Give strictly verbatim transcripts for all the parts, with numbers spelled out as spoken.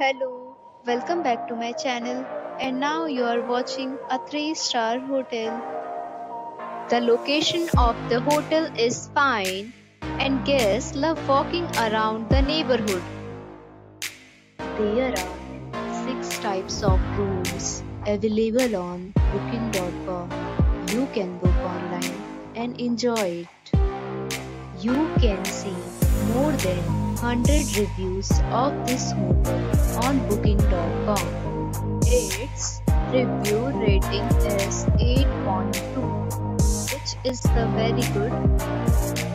Hello, welcome back to my channel, and now you are watching a three star hotel. The location of the hotel is fine, and guests love walking around the neighborhood. There are six types of rooms available on booking dot com. You can book online and enjoy it. You can see more than one hundred reviews of this hotel on booking dot com. Its review rating is eight point two, which is the very good.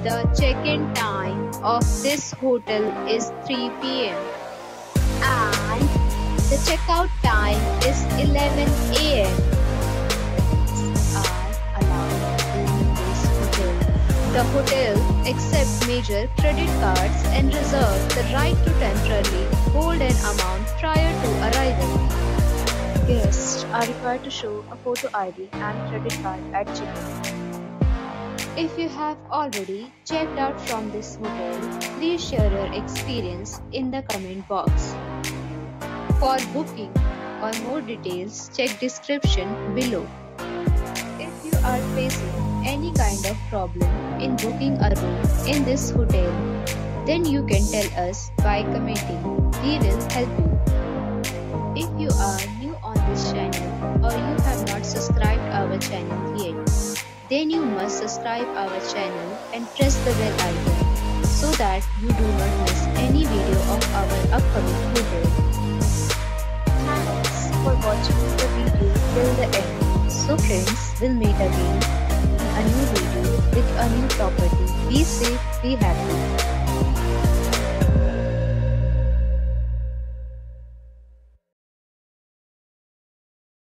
The check-in time of this hotel is three p m and the checkout time is eleven a m Pets are allowed in this hotel. The hotel accepts major credit cards and reserves the right to temporarily hold an amount prior to arrival. Guests are required to show a photo I D and credit card at check-in. If you have already checked out from this hotel, please share your experience in the comment box. For booking or more details, check description below. If you are facing any kind of problem in booking a room in this hotel, then you can tell us by commenting. We will help you. If you are new on this channel or you have not subscribed our channel yet, then you must subscribe our channel and press the bell icon so that you do not miss any video of our upcoming hotel. Thanks for watching the video till the end. So friends, we'll meet again in a new video with a new property. Be safe, be happy.